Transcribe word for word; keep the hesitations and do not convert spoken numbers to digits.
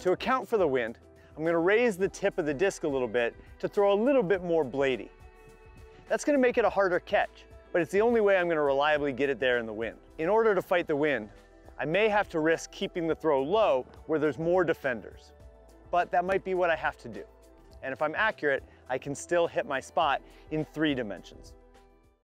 To account for the wind, I'm going to raise the tip of the disc a little bit to throw a little bit more bladey. That's going to make it a harder catch, but it's the only way I'm going to reliably get it there in the wind. In order to fight the wind, I may have to risk keeping the throw low where there's more defenders, but that might be what I have to do. And if I'm accurate, I can still hit my spot in three dimensions.